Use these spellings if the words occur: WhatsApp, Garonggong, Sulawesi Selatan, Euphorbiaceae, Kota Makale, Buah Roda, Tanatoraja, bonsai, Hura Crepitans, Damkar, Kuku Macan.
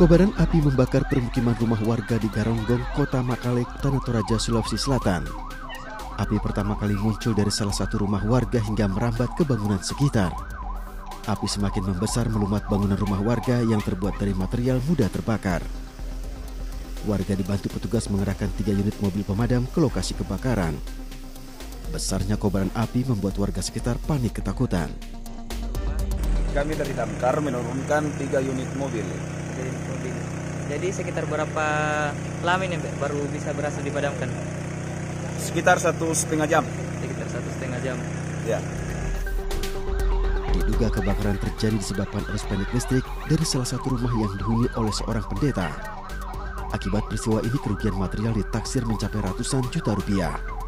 Kobaran api membakar permukiman rumah warga di Garonggong, Kota Makale, Tanatoraja, Sulawesi Selatan. Api pertama kali muncul dari salah satu rumah warga hingga merambat ke bangunan sekitar. Api semakin membesar melumat bangunan rumah warga yang terbuat dari material mudah terbakar. Warga dibantu petugas mengerahkan 3 unit mobil pemadam ke lokasi kebakaran. Besarnya kobaran api membuat warga sekitar panik ketakutan. Kami dari Damkar menurunkan 3 unit mobil. Jadi sekitar berapa lama ini baru bisa berhasil dipadamkan? Sekitar 1,5 jam. Sekitar 1,5 jam. Ya. Diduga kebakaran terjadi disebabkan arus pendek listrik dari salah satu rumah yang dihuni oleh seorang pendeta. Akibat peristiwa ini kerugian material ditaksir mencapai ratusan juta rupiah.